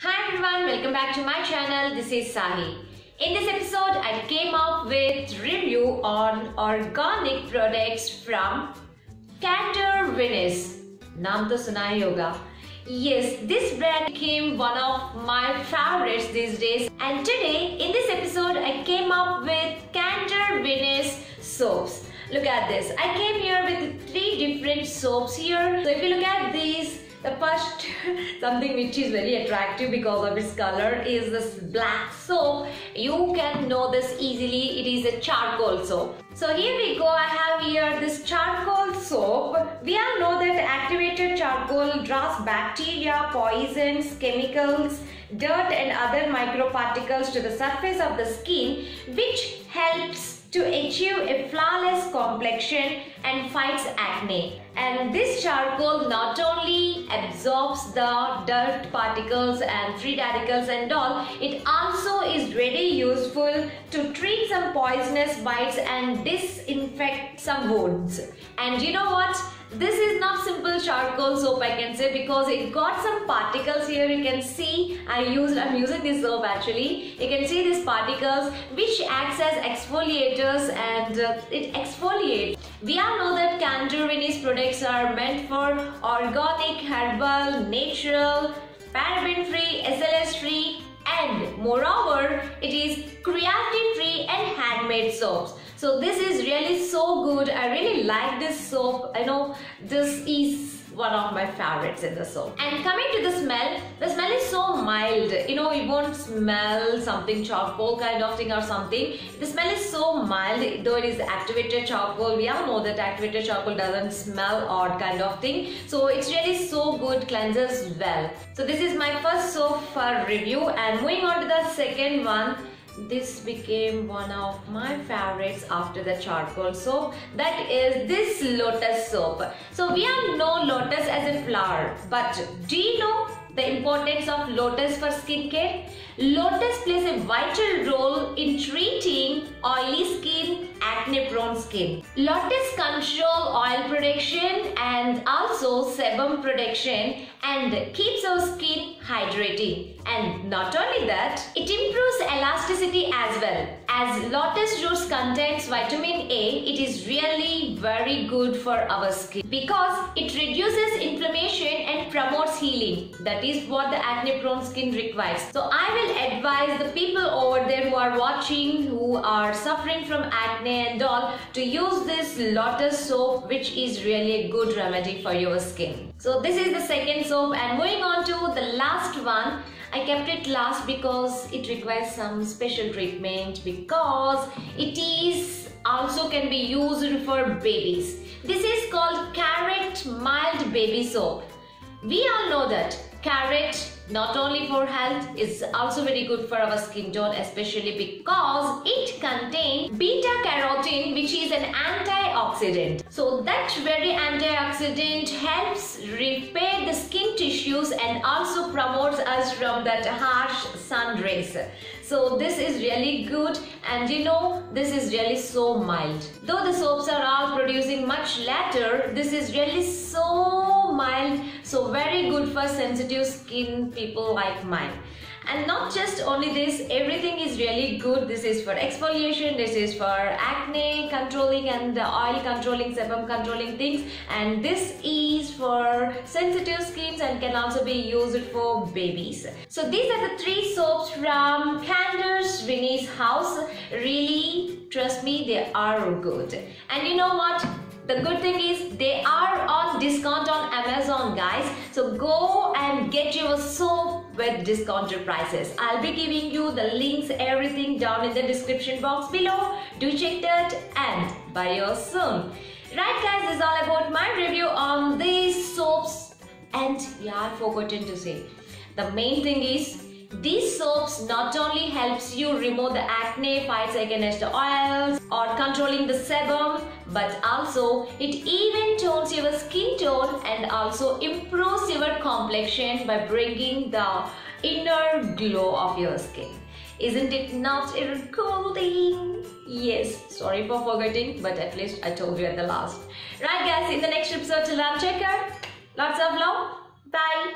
Hi everyone, welcome back to my channel. This is Sahi. In this episode, I came up with review on organic products from Candor Winnes. Naam to suna hi hoga. Yes, this brand became one of my favorites these days. And today, in this episode, I came up with Candor Winnes Soaps. Look at this. I came here with three different soaps here. So if you look at these, the first something which is very attractive because of its color is this black soap. You can know this easily. It is a charcoal soap. So here we go. I have here this charcoal soap. We all know that activated charcoal draws bacteria, poisons, chemicals, dirt and other microparticles to the surface of the skin, which helps to achieve a flawless complexion and fights acne. And this charcoal not only absorbs the dirt particles and free radicals and all, it also is really useful to treat some poisonous bites and disinfect some wounds. And you know what? This is not simple charcoal soap, I can say, because it got some particles here. You can see I'm using this soap actually. You can see these particles which acts as exfoliators and it exfoliates. We all know that Candor Winnes products are meant for organic, herbal, natural, paraben-free, SLS-free, and moreover, it is creatine-free and handmade soaps. So this is really so good. I really like this soap. I know this is one of my favorites in the soap. And coming to the smell is so mild. You know, you won't smell something charcoal kind of thing or something. The smell is so mild, though it is activated charcoal. We all know that activated charcoal doesn't smell odd kind of thing. So it's really so good, cleanses well. So this is my first soap for review. And moving on to the second one. This became one of my favorites after the charcoal soap, that is this lotus soap. So we all know lotus as a flower, but do you know the importance of lotus for skincare? Lotus plays a vital role in treating oily skin, acne prone skin. Lotus controls oil production and also sebum production and keeps our skin hydrating. And not only that, it improves elasticity as well. As lotus juice contains vitamin A, it is really very good for our skin because it reduces inflammation and promotes healing. That is what the acne prone skin requires. So I will advise the people over there who are watching, who are suffering from acne and all, to use this lotus soap, which is really a good remedy for your skin. So this is the second soap, and moving on to the last one. I kept it last because it requires some special treatment because it is also can be used for babies. This is called Carrot Mild Baby Soap. We all know that carrot not only for health is also very good for our skin tone, especially because it contains beta carotene, which is an antioxidant. So that very antioxidant helps repair the skin tissues and also promotes us from that harsh sun rays. So this is really good, and you know, this is really so mild. Though the soaps are all producing much later, this is really so mild, so very good for sensitive skin people like mine. And not just only this, everything is really good. This is for exfoliation, this is for acne controlling and the oil controlling, sebum controlling things, and this is for sensitive skins and can also be used for babies. So these are the three soaps from Candor Winnes house. Really, trust me, they are good. And you know what? The good thing is they are on discount on Amazon, guys. So go and get your soap with discounted prices. I'll be giving you the links, everything down in the description box below. Do check that and buy yours soon. Right guys, this is all about my review on these soaps. And yeah, I've forgotten to say, the main thing is these soaps not only helps you remove the acne, fights against the oils or controlling the sebum, but also it even tones your skin tone and also improves your complexion by bringing the inner glow of your skin. Isn't it not irritating? Yes, sorry for forgetting, but at least I told you at the last. Right guys, in the next episode till then, check out. Lots of love. Bye.